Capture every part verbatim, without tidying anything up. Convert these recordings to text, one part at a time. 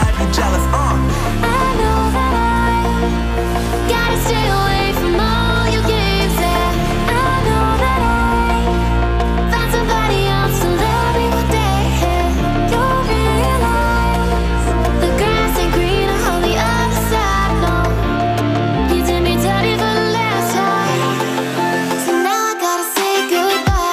have you jealous, uh I know that I gotta stay away from all your games, yeah. I know that I found somebody else to love me one day, yeah. You'll realize the grass ain't greener on the other side, no. You did me dirty for the last time, so now I gotta say goodbye.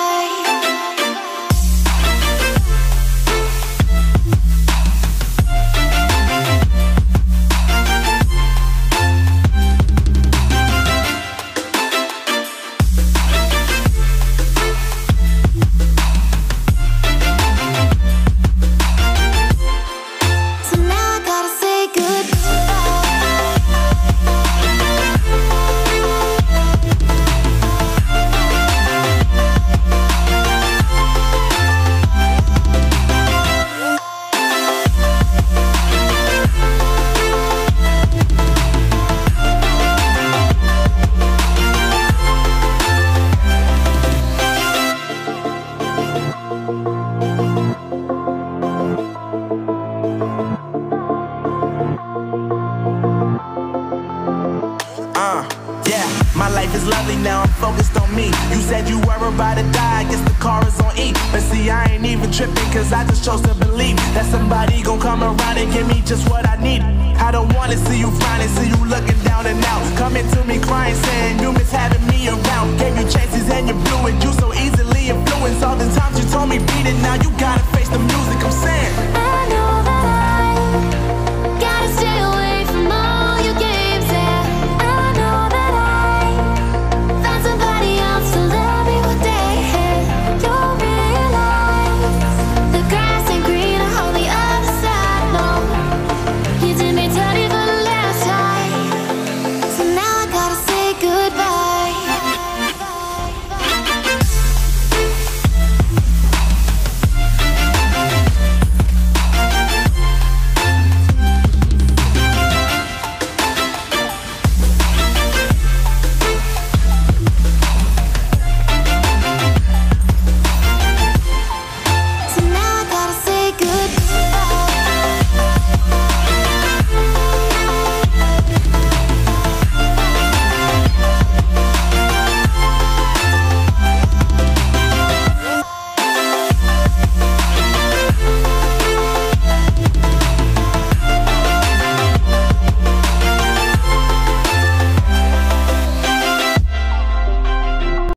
My life is lovely now, I'm focused on me. You said you were about to die, I guess the car is on E. But see, I ain't even tripping, cause I just chose to believe that somebody gon' come around and give me just what I need. I don't wanna see you flying, see you looking down and out, coming to me crying, saying you miss having me around.